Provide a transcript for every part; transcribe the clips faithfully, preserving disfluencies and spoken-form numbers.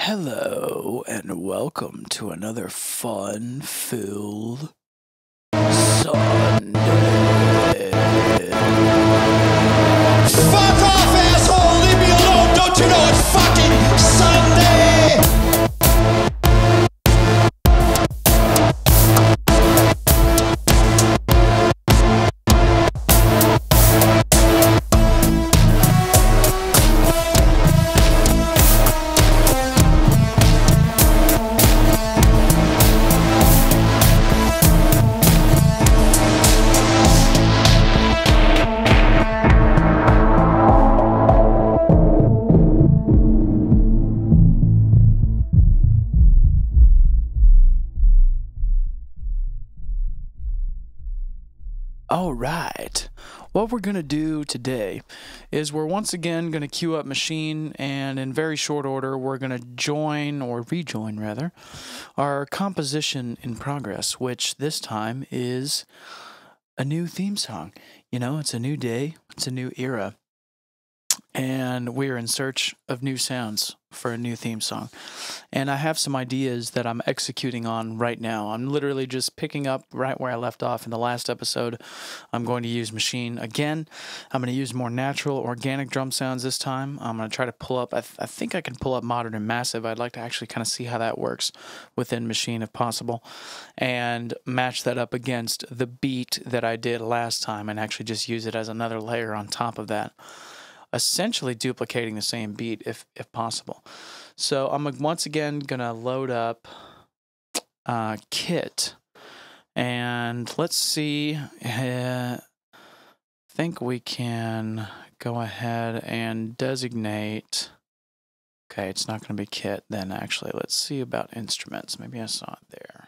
Hello, and welcome to another fun-filled Sunday. Fuck off, asshole! Leave me alone! Don't you know it's fucking Sunday. Alright, what we're going to do today is we're once again going to queue up Machine, and in very short order we're going to join, or rejoin rather, our composition in progress, which this time is a new theme song. You know, it's a new day, it's a new era, and we're in search of new sounds for a new theme song. And I have some ideas that I'm executing on right now. I'm literally just picking up right where I left off in the last episode. I'm going to use Machine again. I'm going to use more natural, organic drum sounds this time. I'm going to try to pull up, I, th I think I can pull up Modern and Massive. I'd like to actually kind of see how that works within Machine if possible, and match that up against the beat that I did last time and actually just use it as another layer on top of that. Essentially duplicating the same beat if, if possible. So I'm once again going to load up uh, Kit, and let's see, uh, I think we can go ahead and designate, okay, it's not going to be Kit then actually. Let's see about instruments, maybe I saw it there.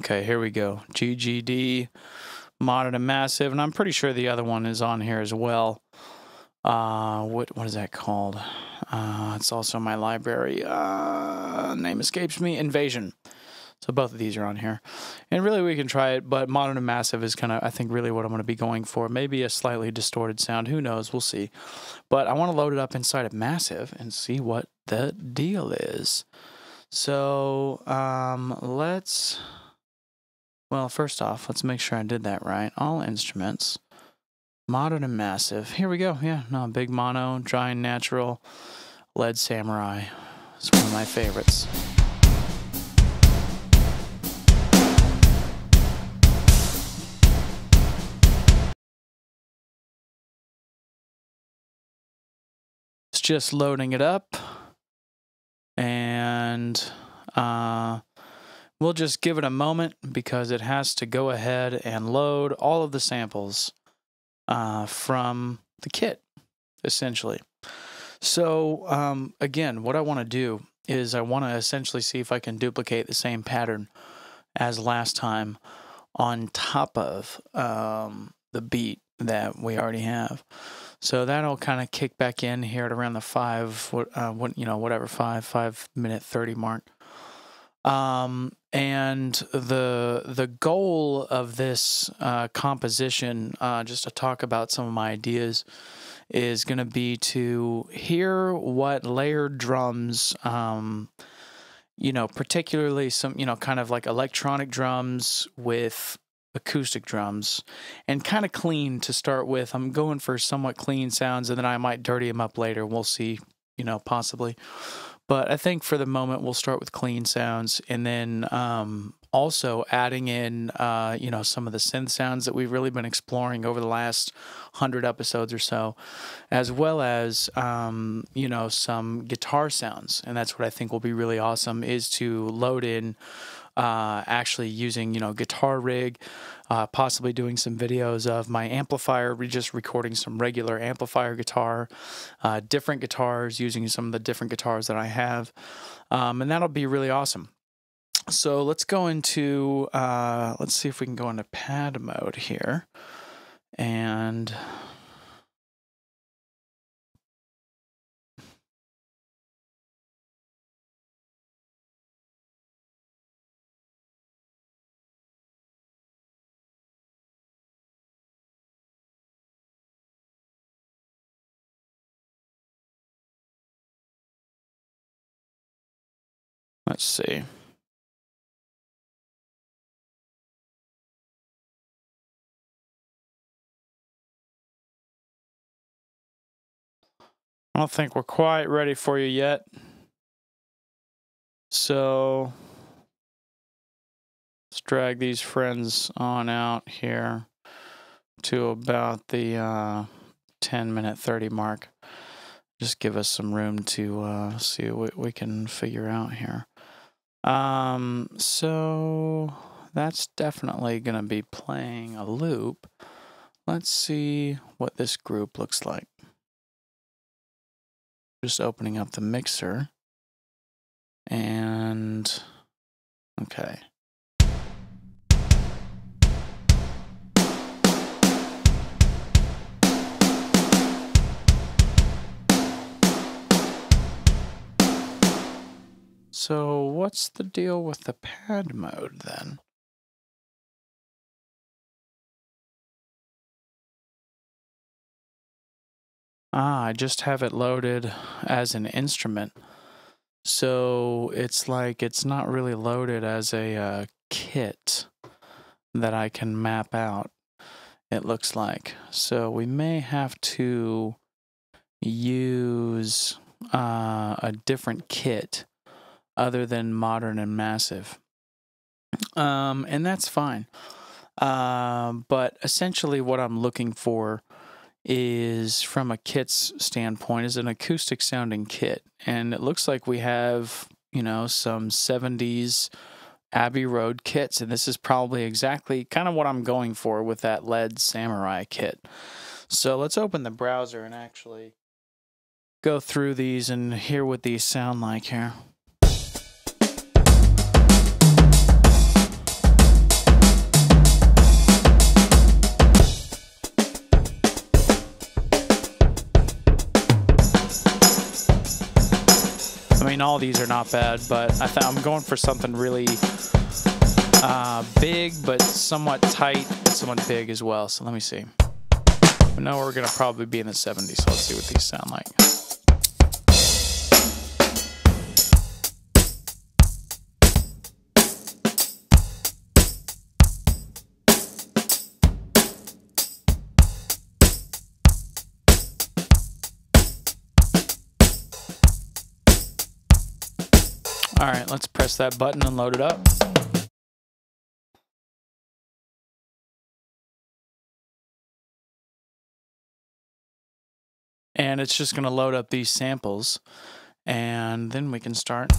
Okay, here we go. G G D, Modern and Massive, and I'm pretty sure the other one is on here as well. Uh, what what is that called? Uh, it's also in my library. Uh, name escapes me. Invasion. So both of these are on here, and really we can try it. But Modern and Massive is kind of, I think, really what I'm going to be going for. Maybe a slightly distorted sound. Who knows? We'll see. But I want to load it up inside of Massive and see what the deal is. So um, let's. Well, first off, let's make sure I did that right. All instruments, Modern and Massive. Here we go. Yeah, no, big mono, dry and natural, L E D Samurai. It's one of my favorites. It's just loading it up. And, uh... we'll just give it a moment because it has to go ahead and load all of the samples uh, from the kit, essentially. So, um, again, what I want to do is I want to essentially see if I can duplicate the same pattern as last time on top of um, the beat that we already have. So that'll kind of kick back in here at around the five, uh, what, you know, whatever, five, five minute thirty mark. Um, and the, the goal of this, uh, composition, uh, just to talk about some of my ideas, is going to be to hear what layered drums, um, you know, particularly some, you know, kind of like electronic drums with acoustic drums, and kind of clean to start with. I'm going for somewhat clean sounds, and then I might dirty them up later. We'll see, you know, possibly. But I think for the moment, we'll start with clean sounds, and then um, also adding in, uh, you know, some of the synth sounds that we've really been exploring over the last hundred episodes or so, as well as, um, you know, some guitar sounds. And that's what I think will be really awesome, is to load in uh, actually using, you know, guitar rig, uh, possibly doing some videos of my amplifier, just recording some regular amplifier guitar, uh, different guitars, using some of the different guitars that I have. Um, and that'll be really awesome. So let's go into, uh, let's see if we can go into pad mode here, and Let's see. I don't think we're quite ready for you yet. So let's drag these friends on out here to about the uh, ten minute thirty mark. Just give us some room to uh, see what we can figure out here. Um, so that's definitely going to be playing a loop. Let's see what this group looks like. Just opening up the mixer and okay. So what's the deal with the pad mode then? Ah, I just have it loaded as an instrument. So it's like it's not really loaded as a uh, kit that I can map out, it looks like. So we may have to use uh, a different kit other than Modern and Massive. Um, and that's fine. Uh, but essentially what I'm looking for is, from a kit's standpoint, is an acoustic sounding kit. And it looks like we have, you know, some seventies Abbey Road kits, and this is probably exactly kind of what I'm going for with that L E D Samurai kit. So let's open the browser and actually go through these and hear what these sound like here. I mean, all these are not bad, but I th I'm going for something really uh, big, but somewhat tight, but somewhat big as well. So let me see. I know we're going to probably be in the seventies, so let's see what these sound like. All right, let's press that button and load it up. And it's just going to load up these samples, and then we can start.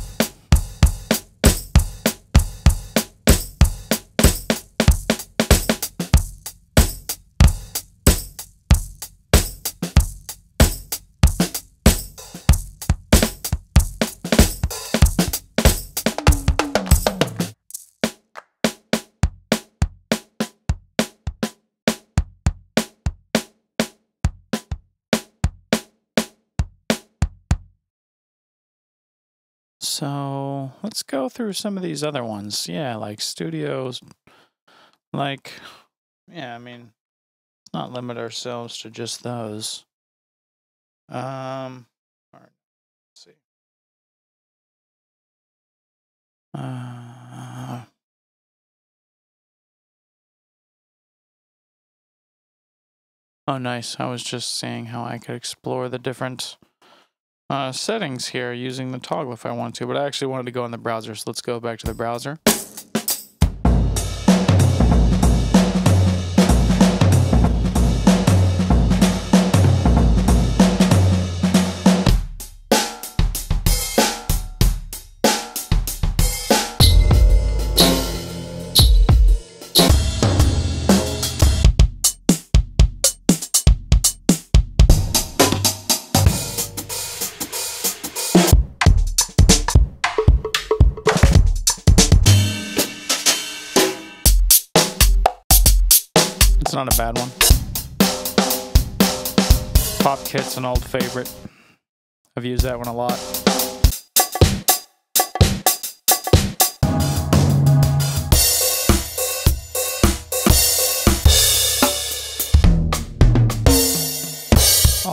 So let's go through some of these other ones. Yeah, like studios. Like, yeah, I mean, not limit ourselves to just those. Um, all right, let's see. Uh, oh, nice. I was just seeing how I could explore the different Uh, settings here using the toggle if I want to, but I actually wanted to go in the browser, so let's go back to the browser. Not a bad one. Pop kit's an old favorite. I've used that one a lot.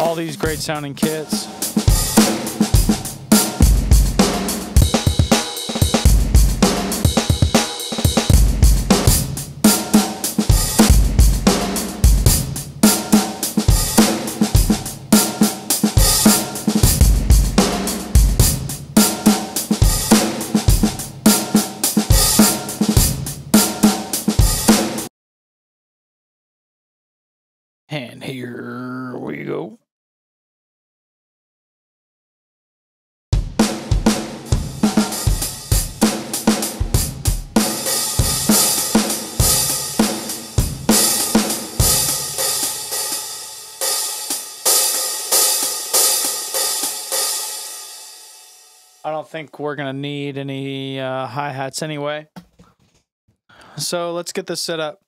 All these great sounding kits. Here we go. I don't think we're going to need any uh, hi-hats anyway. So let's get this set up.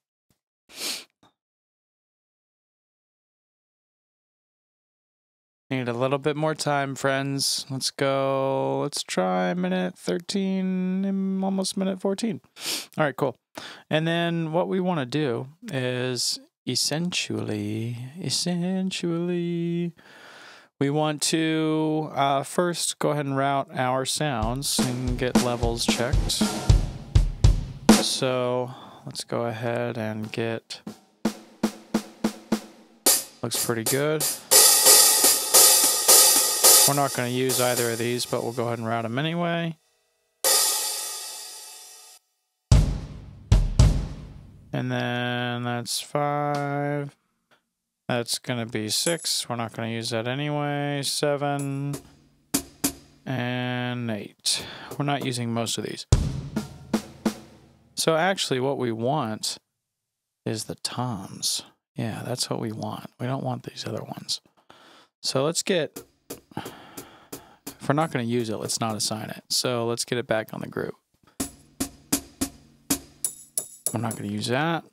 Need a little bit more time, friends. Let's go. Let's try minute thirteen, almost minute fourteen. All right, cool. And then what we want to do is essentially, essentially, we want to uh, first go ahead and route our sounds and get levels checked. So let's go ahead and get, looks pretty good. We're not going to use either of these, but we'll go ahead and route them anyway. And then that's five. That's going to be six. We're not going to use that anyway. Seven and eight. We're not using most of these. So actually what we want is the toms. Yeah, that's what we want. We don't want these other ones. So let's get... If we're not going to use it, let's not assign it. So let's get it back on the group. I'm not going to use that.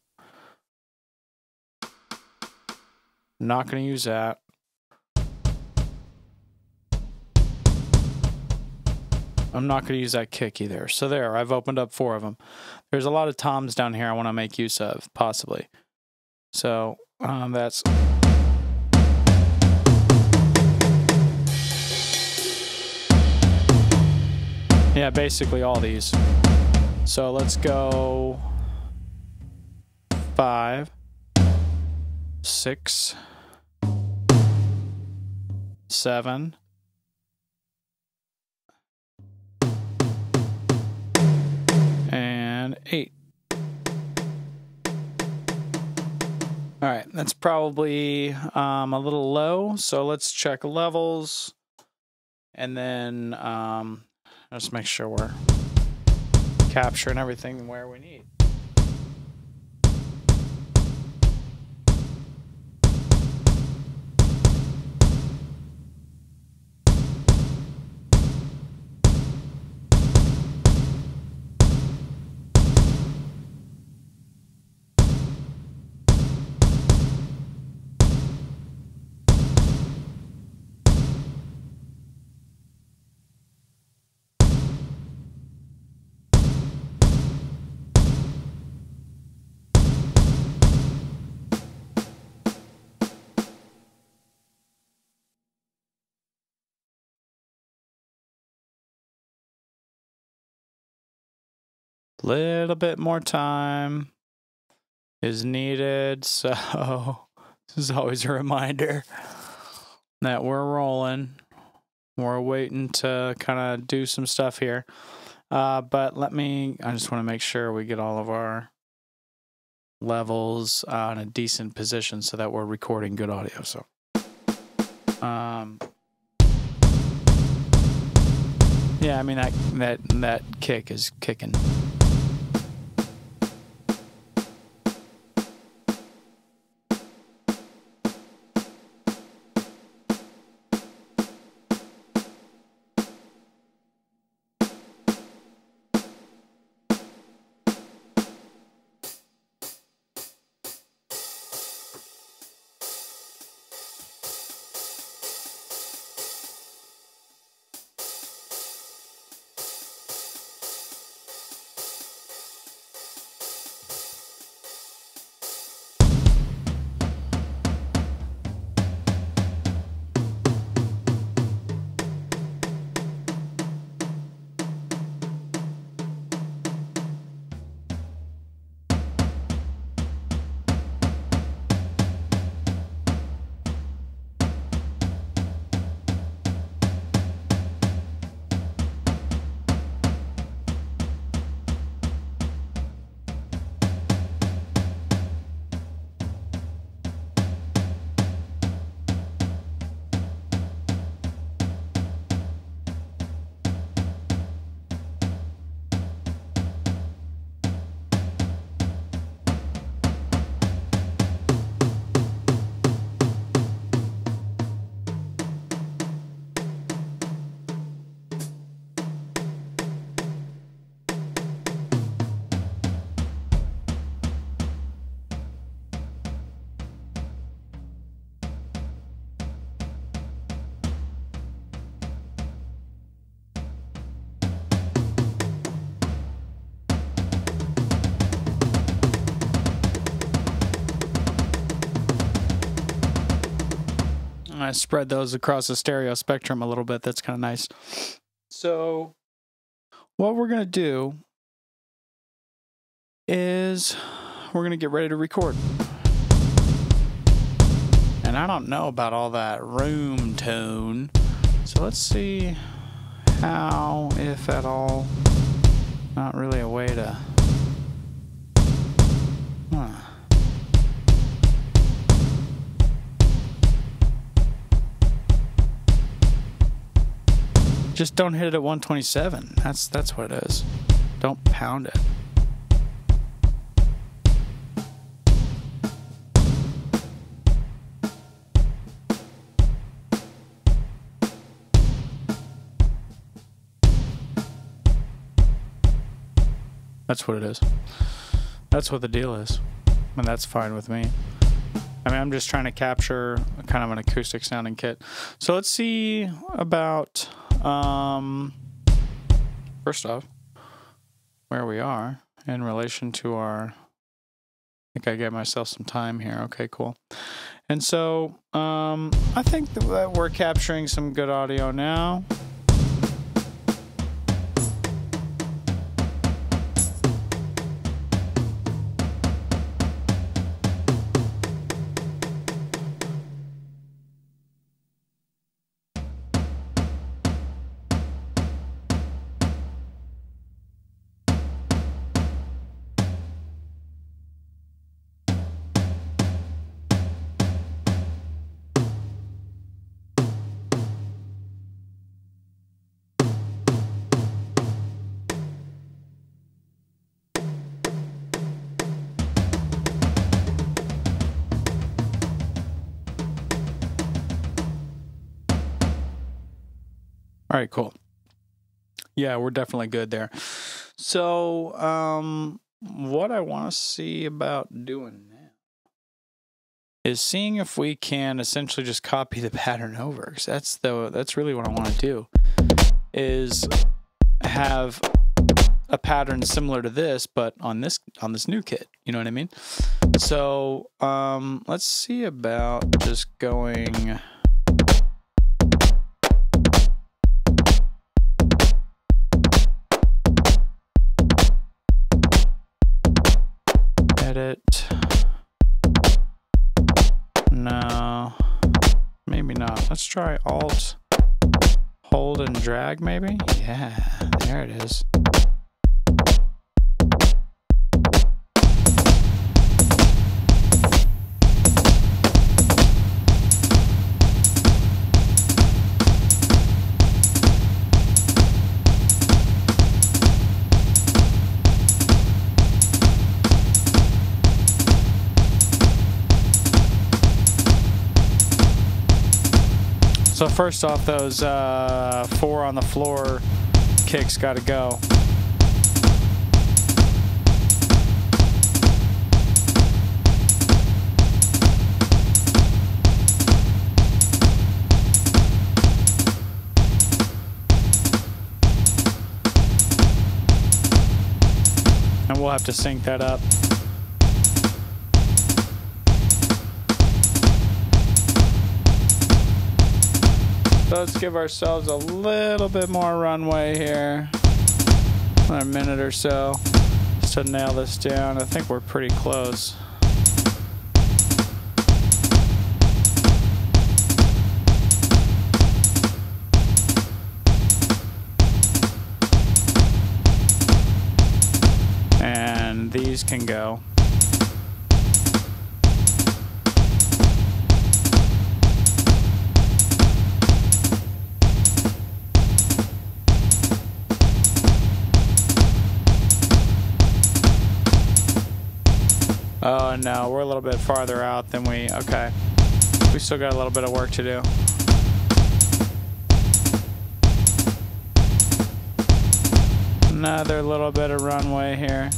Not going to use that. I'm not going to use that kick either. So there, I've opened up four of them. There's a lot of toms down here I want to make use of, possibly. So um, that's... Yeah, basically all these. So let's go five, six, seven, and eight. All right, that's probably um, a little low. So let's check levels and then um, let's make sure we're capturing everything where we need. Little bit more time is needed, so this is always a reminder that we're rolling. We're waiting to kind of do some stuff here, uh, but let me, I just want to make sure we get all of our levels uh, in a decent position so that we're recording good audio. So um, yeah, I mean that, that, that kick is kicking. of spread those across the stereo spectrum a little bit. That's kind of nice. So what we're going to do is we're going to get ready to record. And I don't know about all that room tone. So let's see how, if at all, not really a way to... Huh. Just don't hit it at one twenty-seven. That's that's what it is. Don't pound it. That's what it is. That's what the deal is. And that's fine with me. I mean, I'm just trying to capture kind of an acoustic sounding kit. So let's see about, um, first off, where we are in relation to our, I think I gave myself some time here. Okay, cool. And so um, I think that we're capturing some good audio now. All right, cool. Yeah, we're definitely good there. So um, what I want to see about doing now is seeing if we can essentially just copy the pattern over. Because that's, the, that's really what I want to do, is have a pattern similar to this, but on this, on this new kit. You know what I mean? So um, let's see about just going... Edit. No, maybe not. Let's try Alt, hold and drag maybe? Yeah, there it is. So first off, those uh, four on the floor kicks gotta go. And we'll have to sync that up. So let's give ourselves a little bit more runway here, another minute or so, just to nail this down. I think we're pretty close. And these can go. Oh no, we're a little bit farther out than we, okay. We still got a little bit of work to do. Another little bit of runway here.